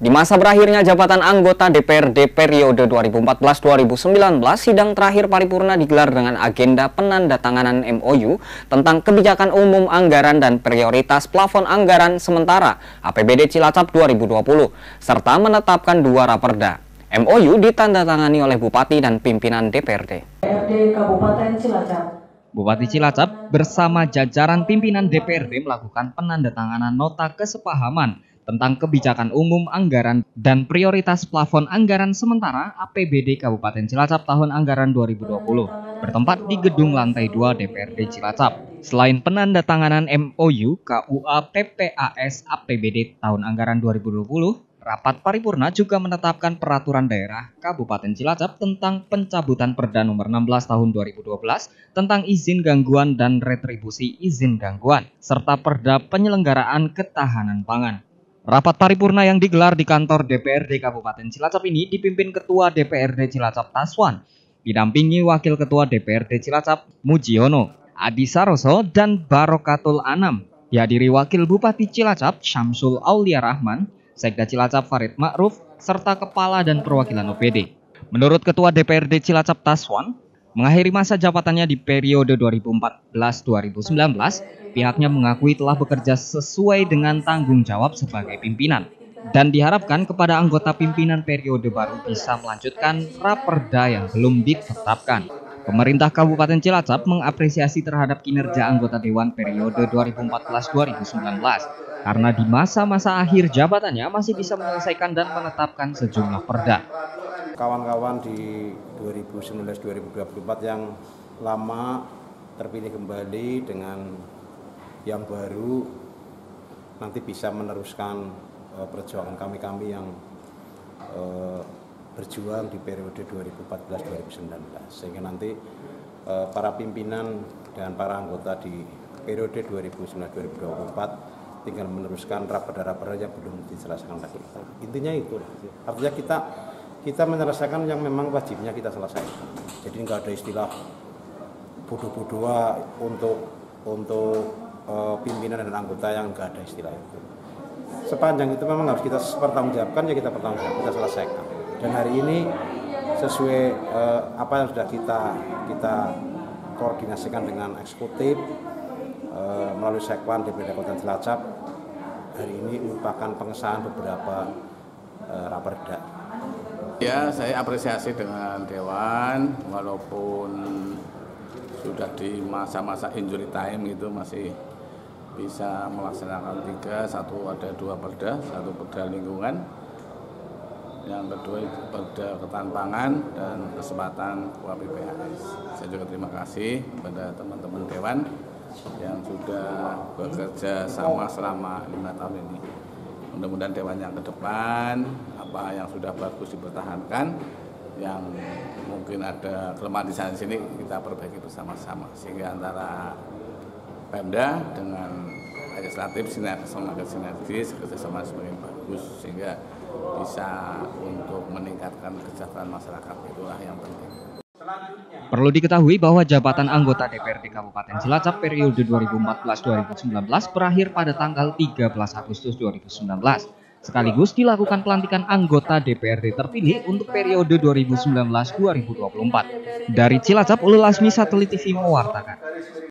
Di masa berakhirnya jabatan anggota DPRD periode 2014-2019, sidang terakhir paripurna digelar dengan agenda penandatanganan MOU tentang kebijakan umum anggaran dan prioritas plafon anggaran sementara APBD Cilacap 2020, serta menetapkan dua raperda. MOU ditandatangani oleh Bupati dan pimpinan DPRD. DPRD Kabupaten Cilacap. Bupati Cilacap bersama jajaran pimpinan DPRD melakukan penandatanganan nota kesepahaman tentang kebijakan umum anggaran dan prioritas plafon anggaran sementara APBD Kabupaten Cilacap tahun anggaran 2020 bertempat di gedung lantai 2 DPRD Cilacap. Selain penandatanganan MOU, KUA, PPAS, APBD tahun anggaran 2020, rapat paripurna juga menetapkan peraturan daerah Kabupaten Cilacap tentang pencabutan Perda nomor 16 tahun 2012 tentang izin gangguan dan retribusi izin gangguan serta Perda penyelenggaraan ketahanan pangan. Rapat paripurna yang digelar di kantor DPRD Kabupaten Cilacap ini dipimpin Ketua DPRD Cilacap Taswan, didampingi Wakil Ketua DPRD Cilacap Mujiono, Adi Saroso, dan Barokatul Anam. Dihadiri Wakil Bupati Cilacap Syamsul Aulia Rahman, Sekda Cilacap Farid Ma'ruf, serta Kepala dan Perwakilan OPD. Menurut Ketua DPRD Cilacap Taswan, mengakhiri masa jabatannya di periode 2014-2019, pihaknya mengakui telah bekerja sesuai dengan tanggung jawab sebagai pimpinan dan diharapkan kepada anggota pimpinan periode baru bisa melanjutkan raperda yang belum ditetapkan. Pemerintah Kabupaten Cilacap mengapresiasi terhadap kinerja anggota Dewan periode 2014-2019 karena di masa-masa akhir jabatannya masih bisa menyelesaikan dan menetapkan sejumlah perda. Kawan-kawan di 2019-2024 yang lama terpilih kembali dengan yang baru nanti bisa meneruskan perjuangan kami-kami yang berjuang di periode 2014-2019 sehingga nanti para pimpinan dan para anggota di periode 2019-2024 tinggal meneruskan raperda-raperda yang belum diselesaikan lagi. Intinya itu, artinya kita menyelesaikan yang memang wajibnya kita selesaikan. Jadi nggak ada istilah bodoh-bodohan untuk pimpinan dan anggota yang enggak ada istilah itu. Sepanjang itu memang harus kita pertanggungjawabkan, ya kita pertanggungjawabkan, kita selesaikan. Dan hari ini sesuai apa yang sudah kita koordinasikan dengan eksekutif melalui sekwan DPRD Kabupaten Cilacap, hari ini merupakan pengesahan beberapa raperda. Ya, saya apresiasi dengan Dewan walaupun sudah di masa-masa injury time gitu masih bisa melaksanakan satu perda lingkungan, yang kedua perda ketahanan pangan dan kesempatan KUAPPAS. Saya juga terima kasih kepada teman-teman Dewan yang sudah bekerja sama selama 5 tahun ini. Mudah-mudahan Dewan yang ke depan apa yang sudah bagus dipertahankan, yang mungkin ada kelemahan di sana sini kita perbaiki bersama-sama sehingga antara Pemda dengan legislatif sinergis kerjasama semakin bagus sehingga bisa untuk meningkatkan kesejahteraan masyarakat, itulah yang penting. Perlu diketahui bahwa jabatan anggota DPRD Kabupaten Cilacap periode 2014-2019 berakhir pada tanggal 13 Agustus 2019. Sekaligus dilakukan pelantikan anggota DPRD terpilih untuk periode 2019-2024. Dari Cilacap, Lasmi Satelit TV mewartakan.